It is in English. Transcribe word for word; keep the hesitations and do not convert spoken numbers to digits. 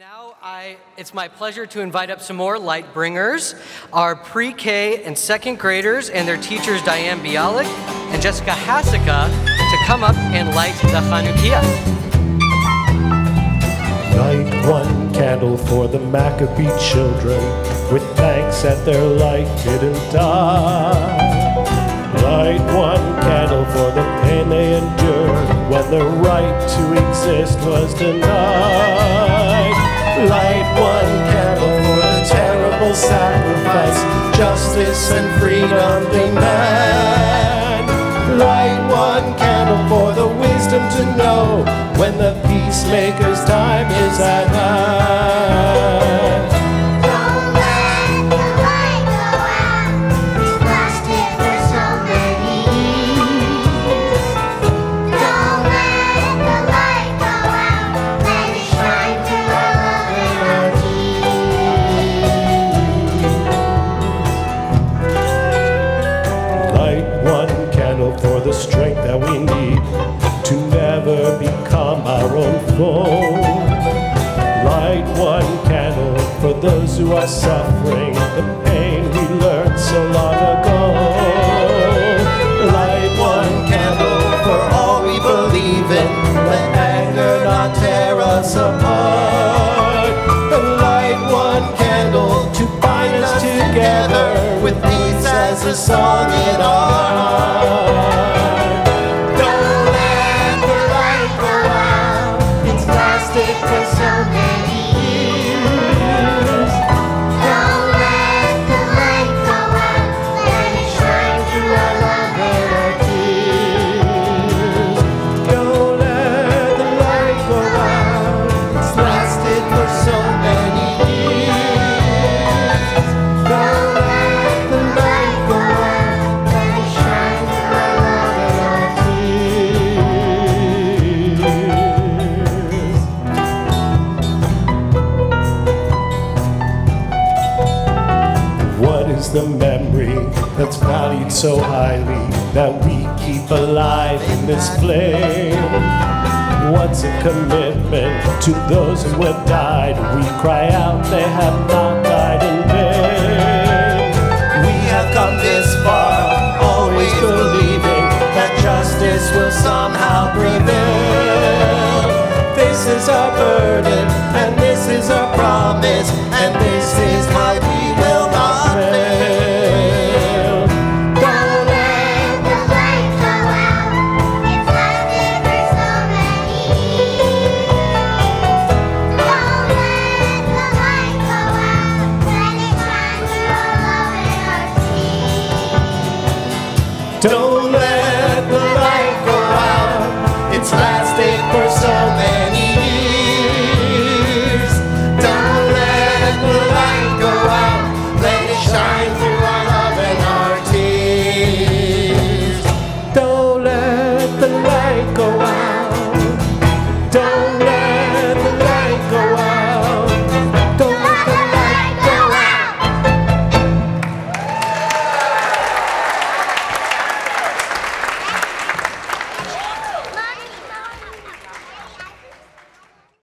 now I, it's my pleasure to invite up some more light bringers, our pre-K and second graders and their teachers Diane Bialik and Jessica Haseka to come up and light the Hanukkiah. Light one candle for the Maccabee children, with thanks that their light didn't die. Light one candle for the pain they endured when the right to exist was denied. Light one candle for the terrible sacrifice justice and freedom demand. Light one candle for the wisdom to know when the peacemaker's time is at hand. Don't let the light go out, we've lost it for so many years. Don't let the light go out, let it shine through our love and our tears. Light one candle for the strength that we need to never become our own foe. Light one candle for those who are suffering the pain we learned so long ago. Light one candle for all we believe in, let anger not tear us apart. Light one candle to bind us together with peace as a song in our heart. For so many years, don't let the light go out, let it shine through our love and our tears. Don't let the light go out, it's lasted for so many years. Don't let the light go out, let it shine through our love and our tears. The memory that's valued so highly that we keep alive in this flame. What's a commitment to those who have died? We cry out, they have not died in vain. We have come this far, always believing that justice will somehow prevail. This is our burden, and this is our promise, and this